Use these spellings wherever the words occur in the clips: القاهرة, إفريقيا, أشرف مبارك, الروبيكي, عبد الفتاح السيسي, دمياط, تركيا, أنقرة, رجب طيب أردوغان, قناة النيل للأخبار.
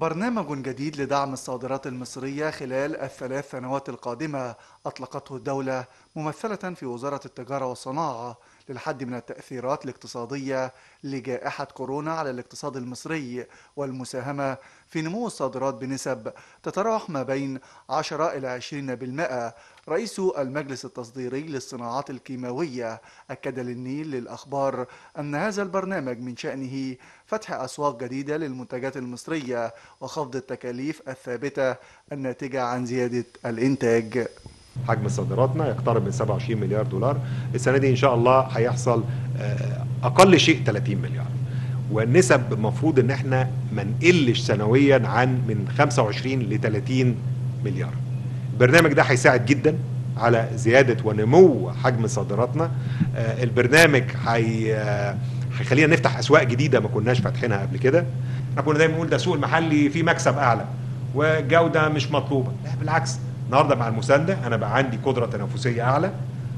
برنامج جديد لدعم الصادرات المصرية خلال الثلاث سنوات القادمة أطلقته الدولة ممثلة في وزارة التجارة والصناعة للحد من التأثيرات الاقتصادية لجائحة كورونا على الاقتصاد المصري والمساهمة في نمو الصادرات بنسب تتراوح ما بين 10 إلى 20%. رئيس المجلس التصديري للصناعات الكيماوية أكد للنيل للأخبار أن هذا البرنامج من شأنه فتح أسواق جديدة للمنتجات المصرية وخفض التكاليف الثابتة الناتجة عن زيادة الإنتاج. حجم صادراتنا يقترب من 27 مليار دولار السنة دي، إن شاء الله هيحصل أقل شيء 30 مليار، والنسب المفروض إن احنا ما نقلش سنويا عن من 25 ل 30 مليار. البرنامج ده هيساعد جدا على زيادة ونمو حجم صادراتنا. البرنامج هيخلينا نفتح أسواق جديدة ما كناش فاتحينها قبل كده. احنا كنا دايما نقول ده السوق المحلي فيه مكسب أعلى والجودة مش مطلوبة، لا بالعكس. النهارده مع المساندة أنا بقى عندي قدرة تنافسية أعلى،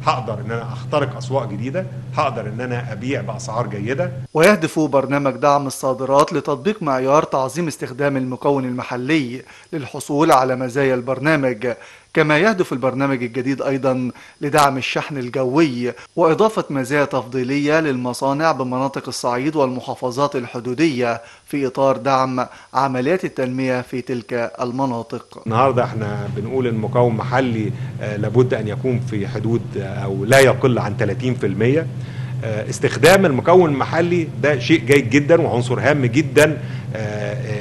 هقدر إن أنا أخترق أسواق جديدة، هقدر إن أنا أبيع بأسعار جيدة. ويهدف برنامج دعم الصادرات لتطبيق معيار تعظيم استخدام المكون المحلي للحصول على مزايا البرنامج، كما يهدف البرنامج الجديد أيضا لدعم الشحن الجوي وإضافة مزايا تفضيلية للمصانع بمناطق الصعيد والمحافظات الحدودية في إطار دعم عمليات التنمية في تلك المناطق. النهاردة احنا بنقول المكون محلي لابد أن يكون في حدود أو لا يقل عن 30%. استخدام المكون المحلي ده شيء جيد جدا وعنصر هام جدا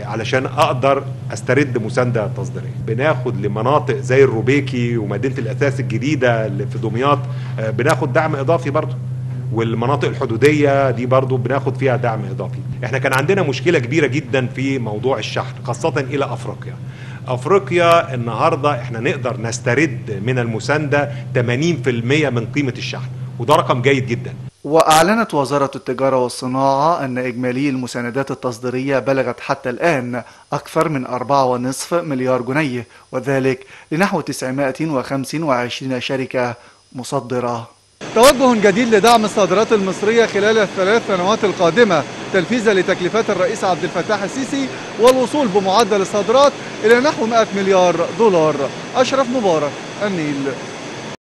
علشان اقدر استرد مسانده تصديريه. بناخد لمناطق زي الروبيكي ومدينه الاثاث الجديده اللي في دمياط بناخد دعم اضافي برضه، والمناطق الحدوديه دي برضه بناخد فيها دعم اضافي. احنا كان عندنا مشكله كبيره جدا في موضوع الشحن خاصه الى افريقيا. افريقيا النهارده احنا نقدر نسترد من المسانده 80% من قيمه الشحن، وده رقم جيد جدا. وأعلنت وزارة التجارة والصناعة أن إجمالي المساندات التصديرية بلغت حتى الآن أكثر من 4.5 مليار جنيه، وذلك لنحو 925 شركة مصدرة. توجه جديد لدعم الصادرات المصرية خلال الثلاث سنوات القادمة تنفيذا لتكليفات الرئيس عبد الفتاح السيسي والوصول بمعدل الصادرات إلى نحو 100 مليار دولار. أشرف مبارك، النيل.